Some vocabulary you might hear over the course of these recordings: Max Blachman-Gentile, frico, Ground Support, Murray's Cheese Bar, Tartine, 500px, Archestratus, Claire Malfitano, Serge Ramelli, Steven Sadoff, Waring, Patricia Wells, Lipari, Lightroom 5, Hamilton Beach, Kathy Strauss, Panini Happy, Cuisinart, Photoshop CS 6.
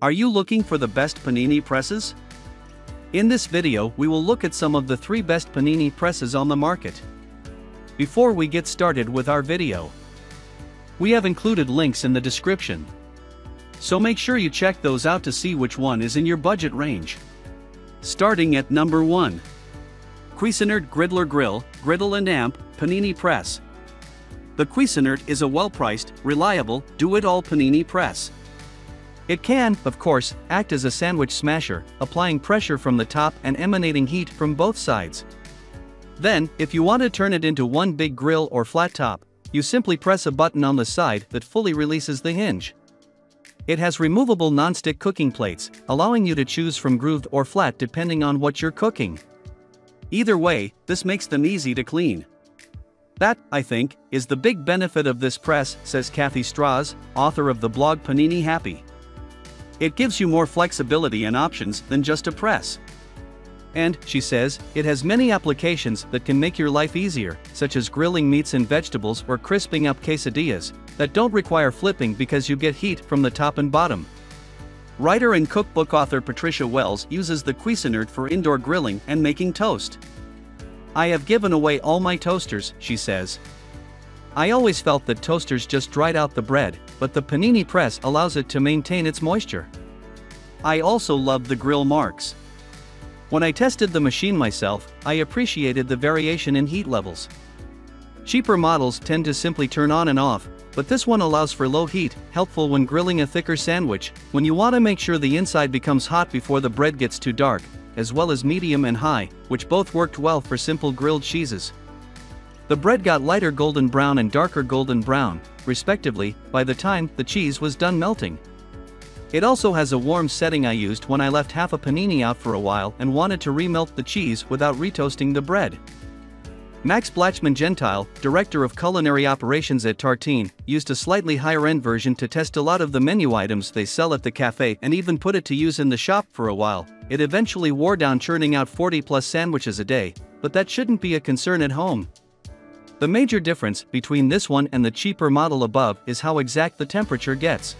Are you looking for the best panini presses? In this video we will look at some of the 3 best panini presses on the market. Before we get started with our video, we have included links in the description, so make sure you check those out to see which one is in your budget range. Starting at number 1. Cuisinart Griddler Grill, Griddle and Amp, Panini Press. The Cuisinart is a well-priced, reliable, do-it-all panini press. It can, of course, act as a sandwich smasher, applying pressure from the top and emanating heat from both sides. Then, if you want to turn it into one big grill or flat top, you simply press a button on the side that fully releases the hinge. It has removable non-stick cooking plates, allowing you to choose from grooved or flat depending on what you're cooking. Either way, this makes them easy to clean. That, I think, is the big benefit of this press, says Kathy Strauss, author of the blog Panini Happy. It gives you more flexibility and options than just a press. And, she says, it has many applications that can make your life easier, such as grilling meats and vegetables or crisping up quesadillas, that don't require flipping because you get heat from the top and bottom. Writer and cookbook author Patricia Wells uses the Cuisinart for indoor grilling and making toast. "I have given away all my toasters," she says. "I always felt that toasters just dried out the bread, but the panini press allows it to maintain its moisture. I also love the grill marks. When I tested the machine myself, I appreciated the variation in heat levels. Cheaper models tend to simply turn on and off, but this one allows for low heat, helpful when grilling a thicker sandwich, when you want to make sure the inside becomes hot before the bread gets too dark, as well as medium and high, which both worked well for simple grilled cheeses. The bread got lighter golden brown and darker golden brown, respectively, by the time the cheese was done melting. It also has a warm setting. I used when I left half a panini out for a while and wanted to remelt the cheese without retoasting the bread." Max Blachman-Gentile, director of culinary operations at Tartine, used a slightly higher-end version to test a lot of the menu items they sell at the cafe and even put it to use in the shop for a while. It eventually wore down, churning out 40-plus sandwiches a day, but that shouldn't be a concern at home. The major difference between this one and the cheaper model above is how exact the temperature gets.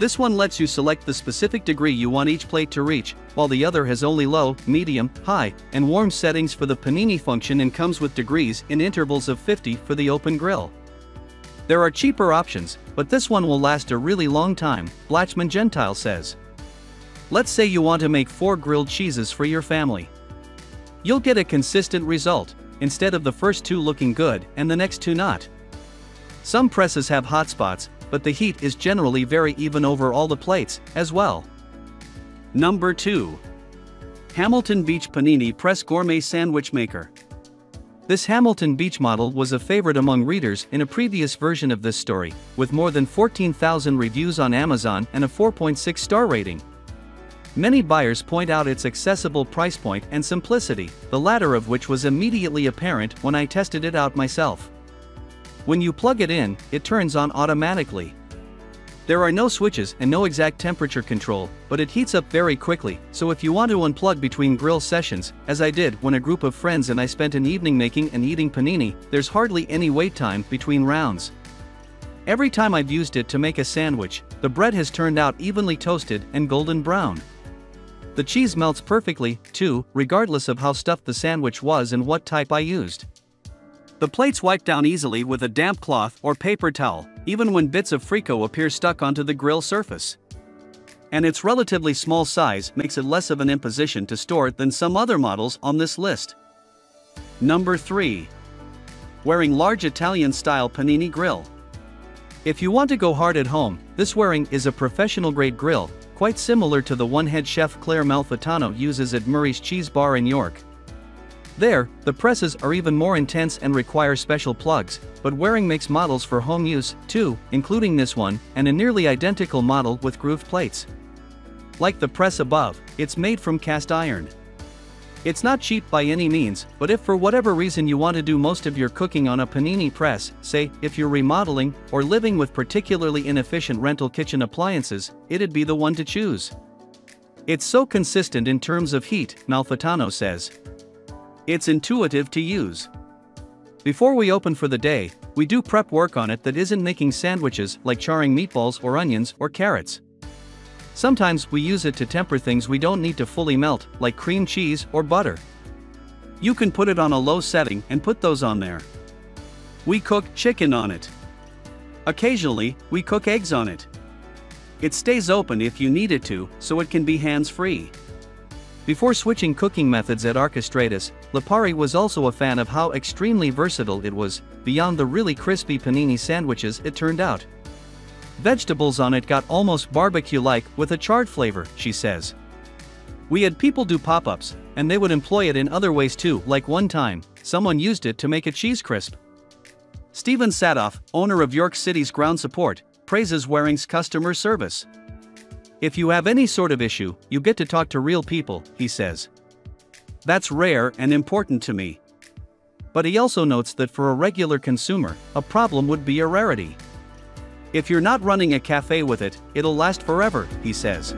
This one lets you select the specific degree you want each plate to reach, while the other has only low, medium, high, and warm settings for the panini function and comes with degrees in intervals of 50 for the open grill. "There are cheaper options, but this one will last a really long time," Blachman-Gentile says. "Let's say you want to make 4 grilled cheeses for your family. You'll get a consistent result, instead of the first 2 looking good and the next 2 not. Some presses have hot spots, but the heat is generally very even over all the plates, as well." Number 2. Hamilton Beach Panini Press Gourmet Sandwich Maker. This Hamilton Beach model was a favorite among readers in a previous version of this story, with more than 14,000 reviews on Amazon and a 4.6-star rating. Many buyers point out its accessible price point and simplicity, the latter of which was immediately apparent when I tested it out myself. When you plug it in, it turns on automatically. There are no switches and no exact temperature control, but it heats up very quickly, so if you want to unplug between grill sessions, as I did when a group of friends and I spent an evening making and eating panini, there's hardly any wait time between rounds. Every time I've used it to make a sandwich, the bread has turned out evenly toasted and golden brown. The cheese melts perfectly, too, regardless of how stuffed the sandwich was and what type I used. The plates wipe down easily with a damp cloth or paper towel, even when bits of frico appear stuck onto the grill surface. And its relatively small size makes it less of an imposition to store than some other models on this list. Number 3. Waring Large Italian-Style Panini Grill. If you want to go hard at home, this Waring is a professional-grade grill, quite similar to the one head chef Claire Malfitano uses at Murray's Cheese Bar in York. There, the presses are even more intense and require special plugs, but Waring makes models for home use, too, including this one, and a nearly identical model with grooved plates. Like the press above, it's made from cast iron. It's not cheap by any means, but if for whatever reason you want to do most of your cooking on a panini press, say, if you're remodeling or living with particularly inefficient rental kitchen appliances, it'd be the one to choose. "It's so consistent in terms of heat," Malfitano says. "It's intuitive to use. Before we open for the day, we do prep work on it that isn't making sandwiches like charring meatballs or onions or carrots. Sometimes we use it to temper things we don't need to fully melt, like cream cheese or butter. You can put it on a low setting and put those on there. We cook chicken on it. Occasionally, we cook eggs on it. It stays open if you need it to, so it can be hands-free. Before switching cooking methods at Archestratus, Lipari was also a fan of how extremely versatile it was, beyond the really crispy panini sandwiches it turned out. Vegetables on it got almost barbecue-like with a charred flavor, she says. We had people do pop-ups, and they would employ it in other ways too, like one time, someone used it to make a cheese crisp. Steven Sadoff, owner of York City's Ground Support, praises Waring's customer service. If you have any sort of issue, you get to talk to real people, he says. That's rare and important to me. But he also notes that for a regular consumer, a problem would be a rarity. If you're not running a cafe with it, it'll last forever, he says.